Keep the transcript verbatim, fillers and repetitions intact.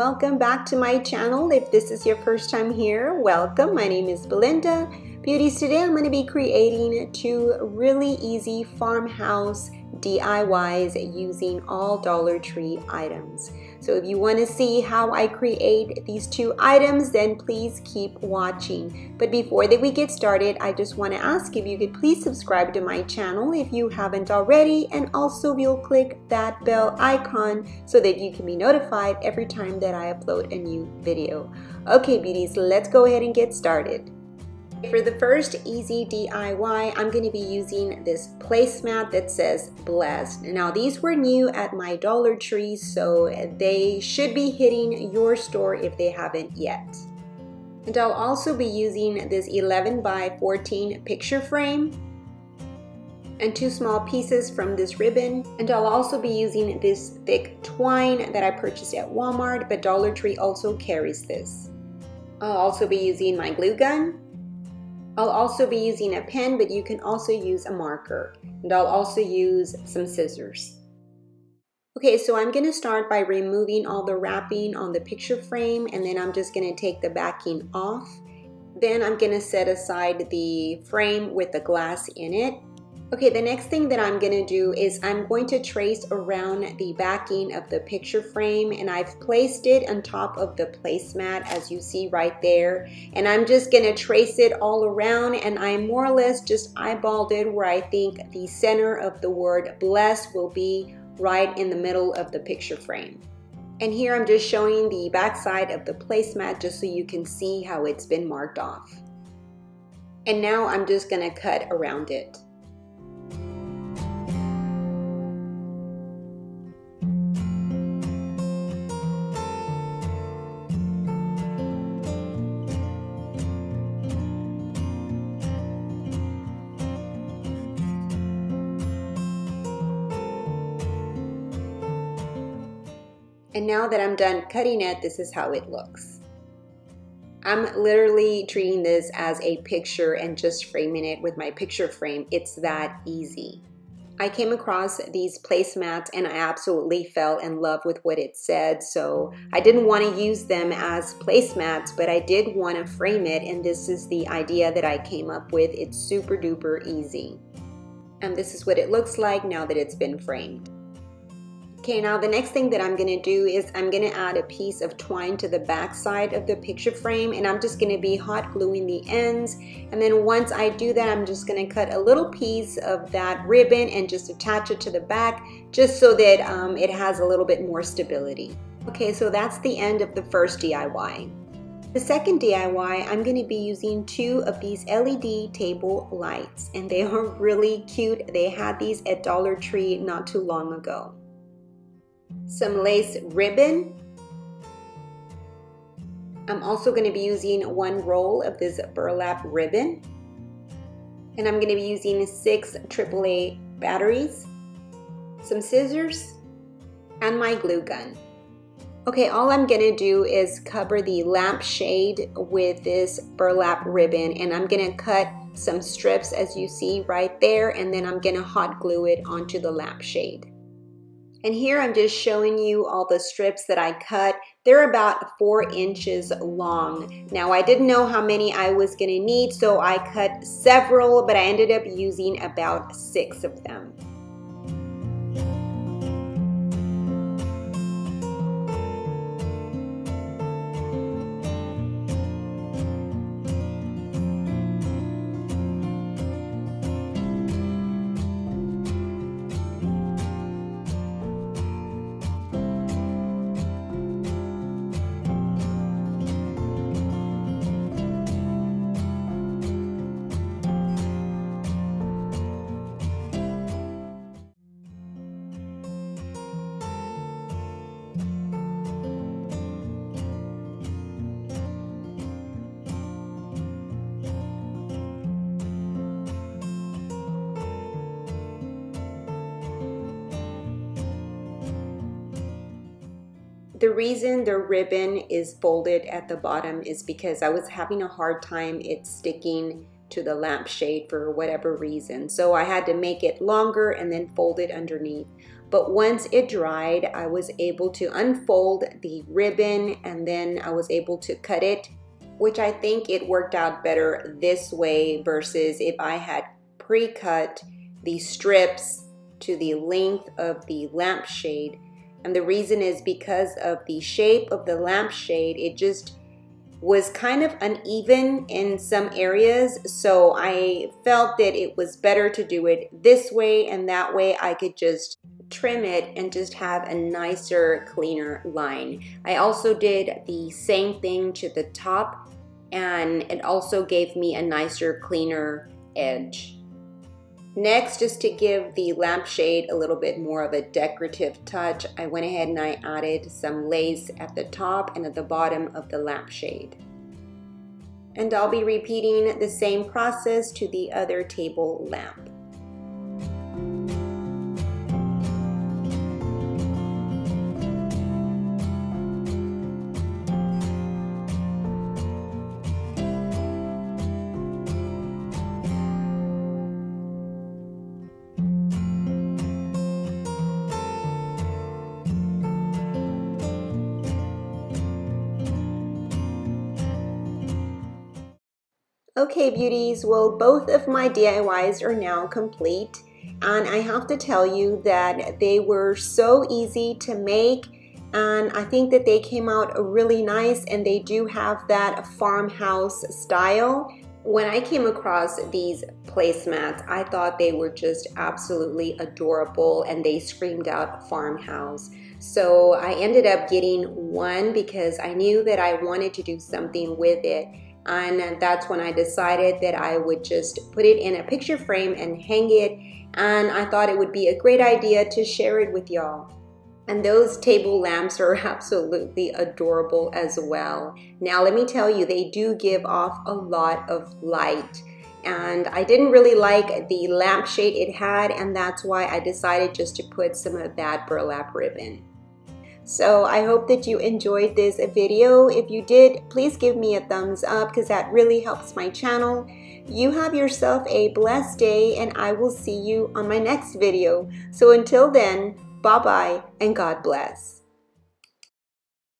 welcome back to my channel. If this is your first time here, welcome. My name is Belinda Beauties. Today I'm going to be creating two really easy farmhouse D I Ys using all Dollar Tree items. So if you want to see how I create these two items, then please keep watching. But before that we get started, I just want to ask if you could please subscribe to my channel if you haven't already, and also you'll click that bell icon so that you can be notified every time that I upload a new video. Okay beauties, let's go ahead and get started. For the first easy D I Y, I'm going to be using this placemat that says blessed. Now these were new at my Dollar Tree, so they should be hitting your store if they haven't yet. And I'll also be using this eleven by fourteen picture frame and two small pieces from this ribbon. And I'll also be using this thick twine that I purchased at Walmart, but Dollar Tree also carries this. I'll also be using my glue gun. I'll also be using a pen, but you can also use a marker, and I'll also use some scissors. Okay, so I'm going to start by removing all the wrapping on the picture frame, and then I'm just going to take the backing off. Then I'm going to set aside the frame with the glass in it. Okay, the next thing that I'm going to do is I'm going to trace around the backing of the picture frame, and I've placed it on top of the placemat as you see right there, and I'm just going to trace it all around, and I more or less just eyeballed it where I think the center of the word blessed will be, right in the middle of the picture frame. And here I'm just showing the back side of the placemat just so you can see how it's been marked off. And now I'm just going to cut around it. And now that I'm done cutting it, this is how it looks. I'm literally treating this as a picture and just framing it with my picture frame. It's that easy. I came across these placemats and I absolutely fell in love with what it said, so I didn't want to use them as placemats, but I did want to frame it, and this is the idea that I came up with. It's super duper easy. And this is what it looks like now that it's been framed. Okay, now the next thing that I'm going to do is I'm going to add a piece of twine to the back side of the picture frame, and I'm just going to be hot gluing the ends, and then once I do that I'm just going to cut a little piece of that ribbon and just attach it to the back just so that um, it has a little bit more stability. Okay, so that's the end of the first D I Y. The second D I Y, I'm going to be using two of these L E D table lights, and they are really cute. They had these at Dollar Tree not too long ago. Some lace ribbon. I'm also going to be using one roll of this burlap ribbon, and I'm going to be using six triple A batteries, some scissors, and my glue gun. Okay, all I'm going to do is cover the lampshade with this burlap ribbon, and I'm going to cut some strips as you see right there, and then I'm going to hot glue it onto the lampshade. And here I'm just showing you all the strips that I cut. They're about four inches long. Now I didn't know how many I was gonna need, so I cut several, but I ended up using about six of them. The reason the ribbon is folded at the bottom is because I was having a hard time it sticking to the lampshade for whatever reason. So I had to make it longer and then fold it underneath. But once it dried, I was able to unfold the ribbon and then I was able to cut it, which I think it worked out better this way versus if I had pre-cut the strips to the length of the lampshade. And the reason is because of the shape of the lampshade, it just was kind of uneven in some areas, so I felt that it was better to do it this way, and that way I could just trim it and just have a nicer, cleaner line. I also did the same thing to the top, and it also gave me a nicer, cleaner edge. Next, just to give the lampshade a little bit more of a decorative touch, I went ahead and I added some lace at the top and at the bottom of the lampshade. And I'll be repeating the same process to the other table lamp. Okay beauties, well both of my D I Ys are now complete, and I have to tell you that they were so easy to make, and I think that they came out really nice, and they do have that farmhouse style. When I came across these placemats, I thought they were just absolutely adorable and they screamed out farmhouse. So I ended up getting one because I knew that I wanted to do something with it. And that's when I decided that I would just put it in a picture frame and hang it, and I thought it would be a great idea to share it with y'all. And those table lamps are absolutely adorable as well. Now let me tell you, they do give off a lot of light, and I didn't really like the lampshade it had, and that's why I decided just to put some of that burlap ribbon. So I hope that you enjoyed this video. If you did, please give me a thumbs up because that really helps my channel. You have yourself a blessed day, and I will see you on my next video. So until then, bye-bye and God bless.